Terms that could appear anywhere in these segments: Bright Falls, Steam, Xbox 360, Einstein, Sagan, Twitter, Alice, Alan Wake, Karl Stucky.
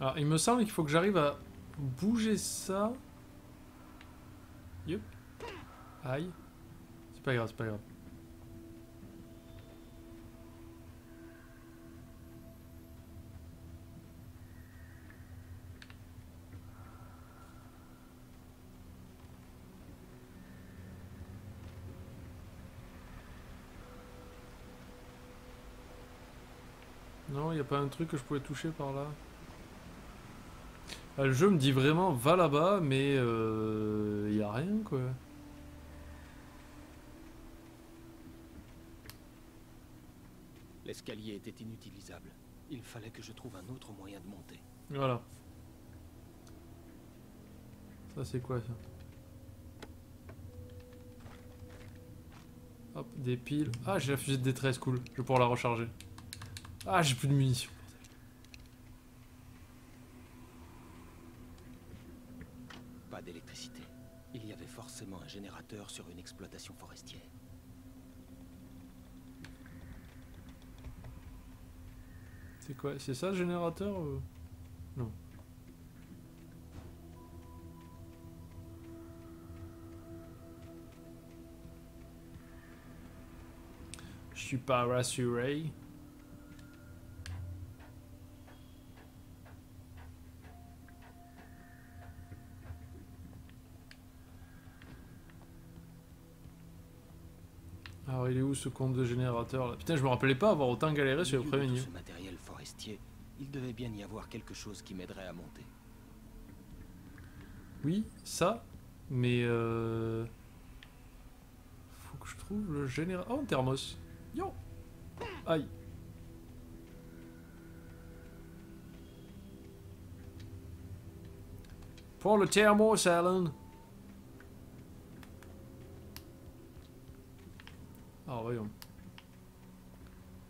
Alors, il me semble qu'il faut que j'arrive à bouger ça. Yup. Aïe. C'est pas grave, c'est pas grave. Non, il n'y a pas un truc que je pouvais toucher par là. Le jeu me dit vraiment va là-bas, mais il n'y a rien quoi. L'escalier était inutilisable. Il fallait que je trouve un autre moyen de monter. Voilà. Ça c'est quoi ça? Hop, des piles. Ah, j'ai la fusée de détresse, cool. Je vais pouvoir la recharger. Ah, j'ai plus de munitions. Pas d'électricité. Il y avait forcément un générateur sur une exploitation forestière. C'est quoi? C'est ça le générateur? Non. Je suis pas rassuré. Alors il est où ce compte de générateur là? Putain, je me rappelais pas avoir autant galéré sur le premier niveau. Ce matériel forestier, il devait bien y avoir quelque chose qui m'aiderait à monter. Oui, ça, mais faut que je trouve le générateur. Oh, thermos. Yo. Aïe. Pour le thermos, Alan. Alors voyons.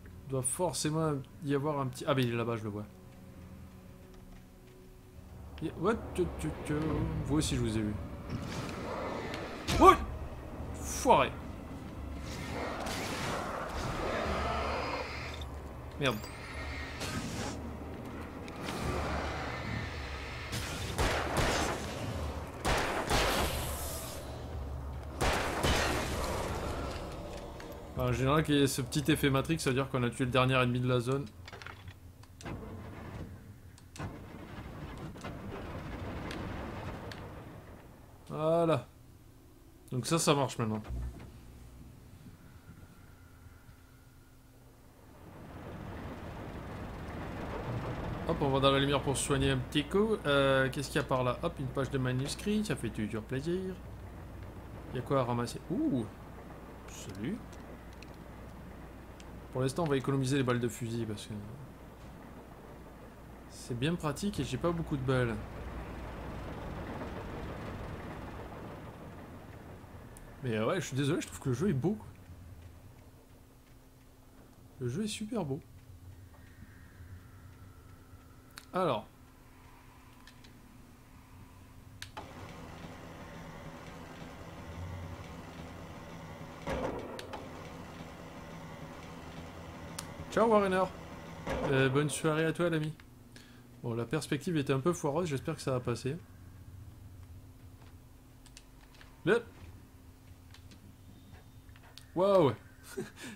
Il doit forcément y avoir un petit... Ah ben il est là-bas, je le vois. What? Vous aussi je vous ai vu. Oh! Foiré! Merde. En général, qu'il y ait ce petit effet Matrix, ça veut dire qu'on a tué le dernier ennemi de la zone. Voilà. Donc ça, ça marche maintenant. Hop, on va dans la lumière pour se soigner un petit coup. Qu'est-ce qu'il y a par là? Hop, une page de manuscrit, ça fait toujours plaisir. Il y a quoi à ramasser? Ouh! Salut! Pour l'instant, on va économiser les balles de fusil parce que c'est bien pratique et j'ai pas beaucoup de balles. Mais ouais, je suis désolé, je trouve que le jeu est beau. Le jeu est super beau. Alors. Ciao Warrenor, bonne soirée à toi l'ami. Bon, la perspective était un peu foireuse, j'espère que ça va passer. Le... Waouh.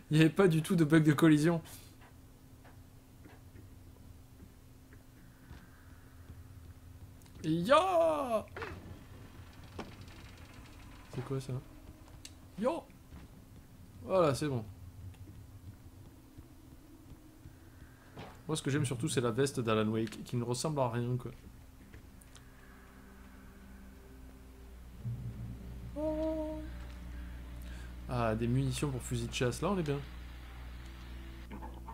Il n'y avait pas du tout de bug de collision. Yo. C'est quoi ça? Yo. Voilà, c'est bon. Moi, ce que j'aime surtout, c'est la veste d'Alan Wake, qui ne ressemble à rien, quoi. Oh. Ah, des munitions pour fusil de chasse, là, on est bien.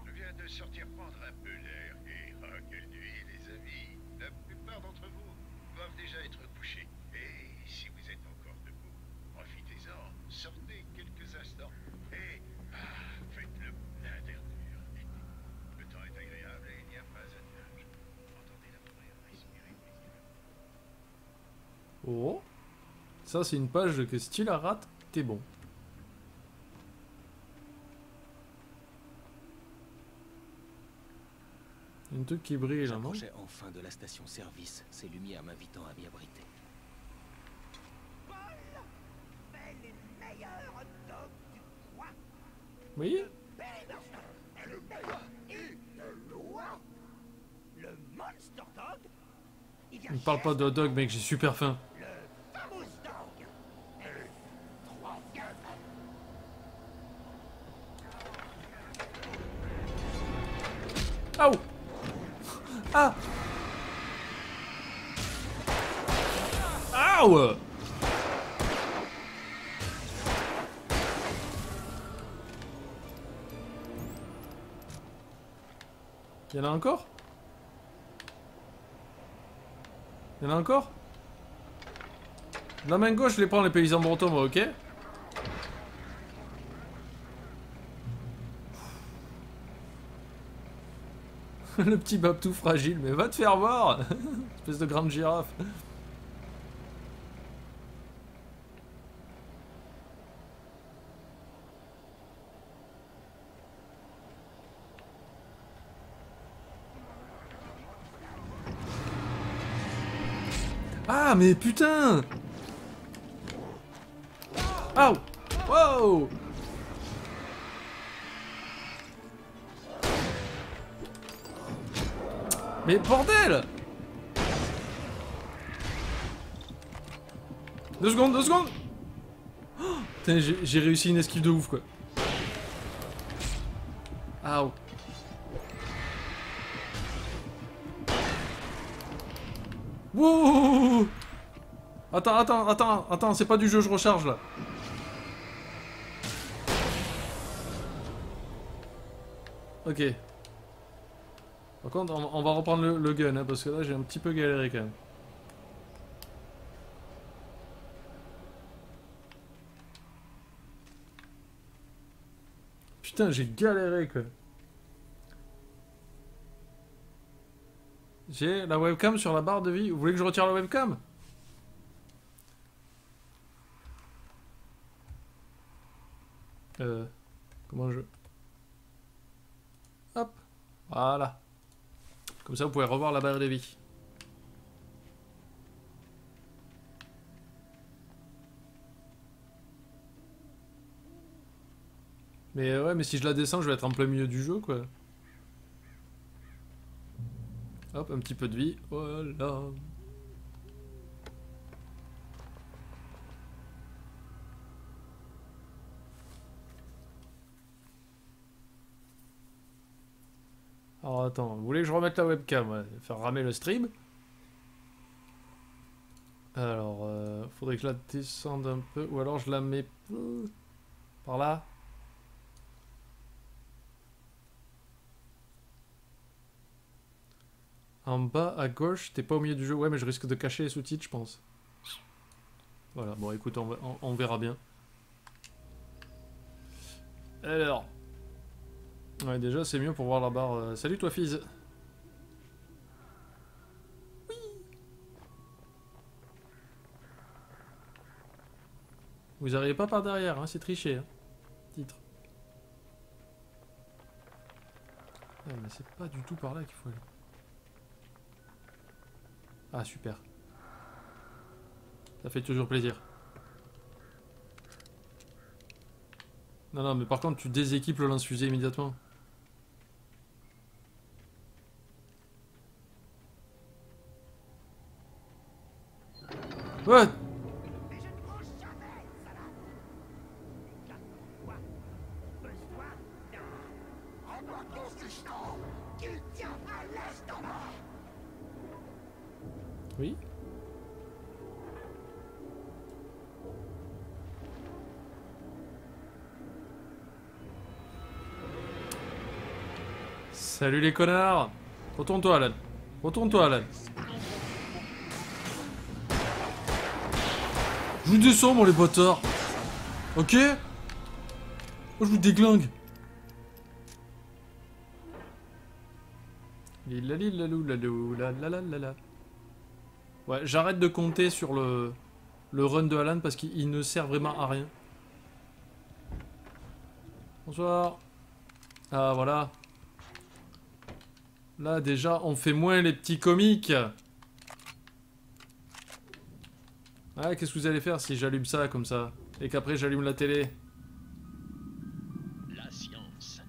Je viens de sortir prendre un peu l'air, et ah, quelle nuit, les amis. La plupart d'entre vous doivent déjà être couchés. Et si vous êtes encore debout, profitez-en, sortez quelques instants, et faites-le plein d'air. Oh, ça c'est une page que si tu la rates, t'es bon. Il y a un truc qui brille là, non? J'approchais enfin de la station service, ses lumières m'invitant à m'y abriter. Paul fait les meilleurs dogs du coin. Oui. Le meilleur et le loin. Le monster dog. Il ne parle pas de dog, mec, j'ai super faim. Ah, ah, ah ouais. Il y en a encore? Il y en a encore? De la main gauche, je les prends les paysans bretons, moi, ok? Le petit bab tout fragile, mais va te faire voir. Espèce de grande girafe. Ah mais putain. Oh. Wow. Mais bordel! 2 secondes! Oh, putain, j'ai réussi une esquive de ouf quoi. Ow. Wouh! Attends, c'est pas du jeu, je recharge là. Ok. Par contre, on va reprendre le gun, hein, parce que là j'ai un petit peu galéré quand même. Putain, j'ai galéré quoi. J'ai la webcam sur la barre de vie. Vous voulez que je retire la webcam? Comment je... Hop. Voilà. Comme ça, vous pouvez revoir la barre de vie. Mais ouais, mais si je la descends, je vais être en plein milieu du jeu, quoi. Hop, un petit peu de vie. Voilà. Alors attends, vous voulez que je remette la webcam, ouais, faire ramer le stream. Alors, faudrait que je la descende un peu, ou alors je la mets par là. En bas à gauche, t'es pas au milieu du jeu, ouais mais je risque de cacher les sous-titres je pense. Voilà, bon écoute, on verra bien. Alors... Ouais, déjà c'est mieux pour voir la barre. Salut toi Fizz. Oui. Vous arrivez pas par derrière, hein, c'est triché. Hein. Titre. Ouais, mais c'est pas du tout par là qu'il faut aller. Ah super. Ça fait toujours plaisir. Non, non, mais par contre tu déséquipes le lance-fusée immédiatement. Ouais. Oui. Salut les connards. Retourne-toi Alan. Retourne-toi Alan. Je vous descends, moi, les bâtards. Ok. Oh, je vous déglingue. Ouais, j'arrête de compter sur le run de Alan parce qu'il ne sert vraiment à rien. Bonsoir. Ah, voilà. Là, déjà, on fait moins les petits comiques. Ah, qu'est-ce que vous allez faire si j'allume ça comme ça? Et qu'après, j'allume la télé? La science.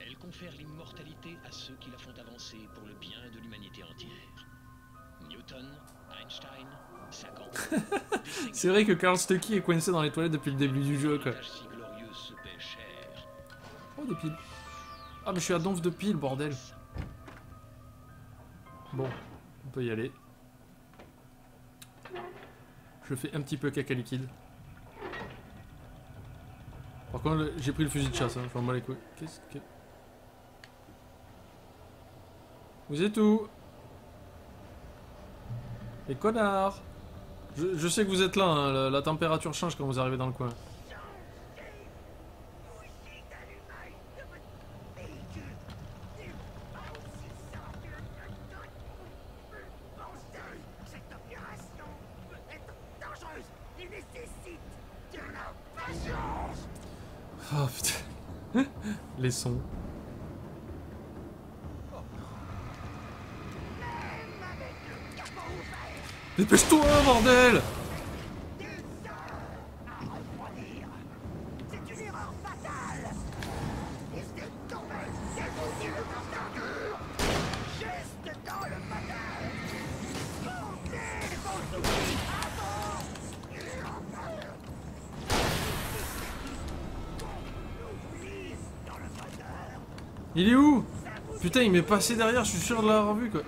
Elle confère l'immortalité à ceux qui la font avancer pour le bien de l'humanité entière. Newton, Einstein, Sagan... C'est vrai que Karl Stucky est coincé dans les toilettes depuis le début du jeu, quoi. Oh, des piles. Ah, mais je suis à donf de piles, bordel. Bon, on peut y aller. Je fais un petit peu caca liquide. Par contre, j'ai pris le fusil de chasse, hein. Enfin, moi les couilles. Qu'est-ce que... Vous êtes où? Les connards! Je sais que vous êtes là, hein. La température change quand vous arrivez dans le coin. Oh putain. Les sons. Dépêche-toi, bordel. Il est où? Putain, il m'est passé derrière, je suis sûr de l'avoir vu, quoi.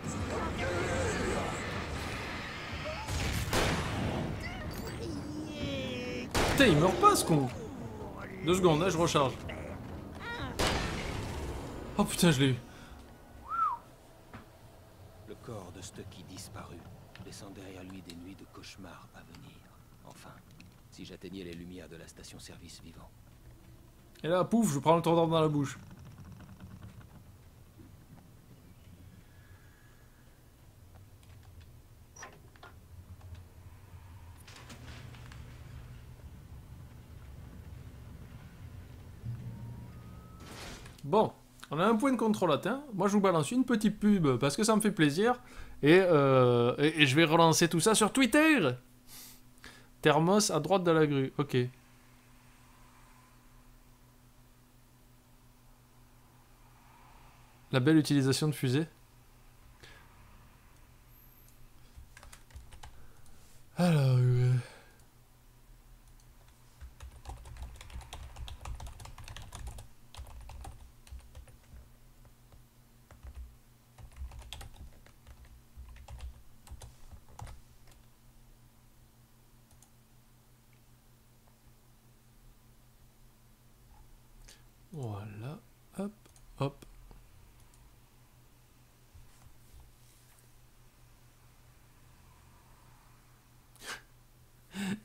Putain, il meurt pas, ce con. 2 secondes, là, je recharge. Oh putain, je l'ai eu. Le corps de Stucky disparut, laissant derrière lui des nuits de cauchemars à venir. Enfin, si j'atteignais les lumières de la station-service vivant. Et là, pouf, je prends le tordant dans la bouche. Bon, on a un point de contrôle atteint. Moi, je vous balance une petite pub parce que ça me fait plaisir. Et je vais relancer tout ça sur Twitter. Thermos à droite de la grue. Ok. La belle utilisation de fusée. Alors... Voilà, hop, hop.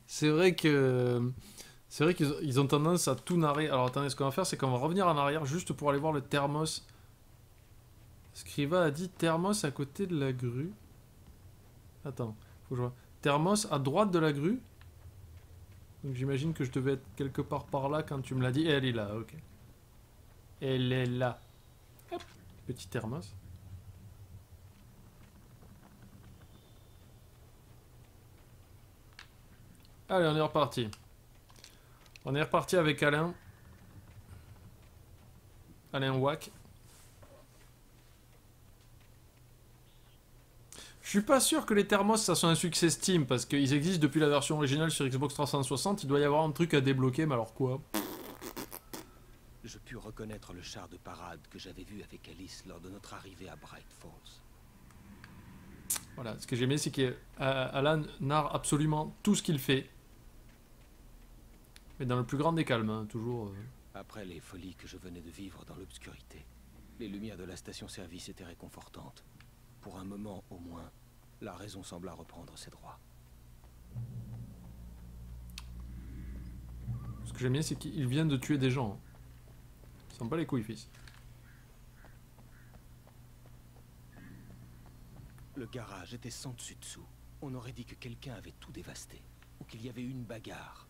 C'est vrai qu'ils ont tendance à tout narrer. Alors attendez, ce qu'on va faire, c'est qu'on va revenir en arrière juste pour aller voir le thermos. Scriva a dit thermos à côté de la grue. Attends, faut que je vois. Thermos à droite de la grue. Donc j'imagine que je devais être quelque part par là quand tu me l'as dit. Et elle est là, ok. Elle est là. Hop. Petit thermos. Allez, on est reparti. On est reparti avec Alain. Alain Wake. Je suis pas sûr que les thermos, ça soit un succès Steam, parce qu'ils existent depuis la version originale sur Xbox 360. Il doit y avoir un truc à débloquer, mais alors quoi ? Je pus reconnaître le char de parade que j'avais vu avec Alice lors de notre arrivée à Bright Falls. Voilà, ce que j'aimais, c'est qu'Alan narre absolument tout ce qu'il fait. Mais dans le plus grand des calmes, hein, toujours. Après les folies que je venais de vivre dans l'obscurité, les lumières de la station-service étaient réconfortantes. Pour un moment, au moins, la raison sembla reprendre ses droits. Ce que j'aimais, c'est qu'il vient de tuer des gens. Ils sont pas les couilles, fils. Le garage était sans dessus-dessous. On aurait dit que quelqu'un avait tout dévasté, ou qu'il y avait eu une bagarre.